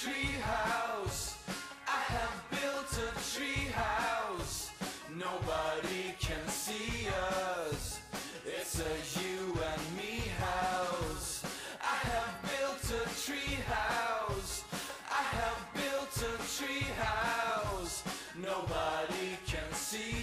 tree house. I have built a tree house. Nobody can see us. It's a you and me house. I have built a tree house. I have built a tree house. Nobody can see us.